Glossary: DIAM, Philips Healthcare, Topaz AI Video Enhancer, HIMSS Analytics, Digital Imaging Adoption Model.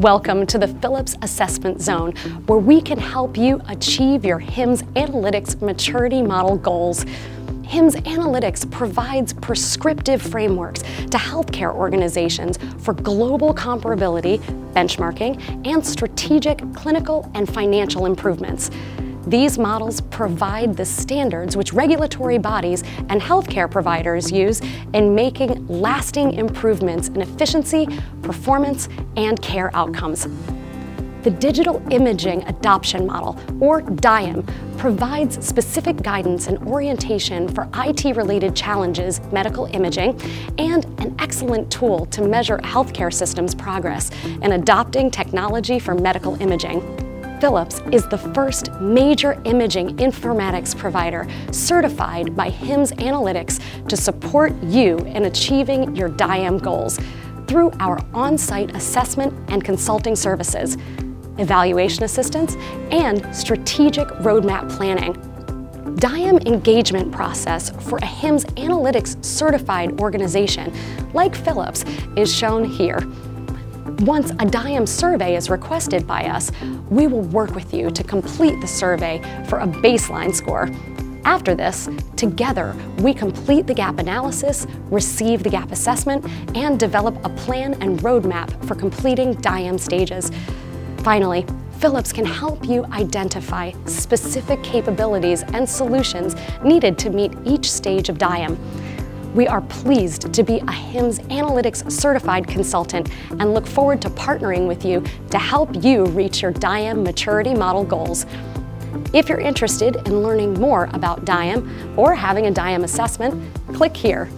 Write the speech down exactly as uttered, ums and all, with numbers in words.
Welcome to the Philips Assessment Zone, where we can help you achieve your HIMSS Analytics maturity model goals. HIMSS Analytics provides prescriptive frameworks to healthcare organizations for global comparability, benchmarking, and strategic clinical and financial improvements. These models provide the standards which regulatory bodies and healthcare providers use in making lasting improvements in efficiency, performance, and care outcomes. The Digital Imaging Adoption Model, or DIAM, provides specific guidance and orientation for I T-related challenges, medical imaging, and an excellent tool to measure healthcare systems' progress in adopting technology for medical imaging. Philips is the first major imaging informatics provider certified by HIMSS Analytics to support you in achieving your DIAM goals through our on-site assessment and consulting services, evaluation assistance, and strategic roadmap planning. DIAM engagement process for a HIMSS Analytics certified organization like Philips is shown here. Once a DIAM survey is requested by us, we will work with you to complete the survey for a baseline score. After this, together, we complete the gap analysis, receive the gap assessment, and develop a plan and roadmap for completing DIAM stages. Finally, Philips can help you identify specific capabilities and solutions needed to meet each stage of DIAM. We are pleased to be a HIMSS Analytics certified consultant and look forward to partnering with you to help you reach your DIAM maturity model goals. If you're interested in learning more about DIAM or having a DIAM assessment, click here.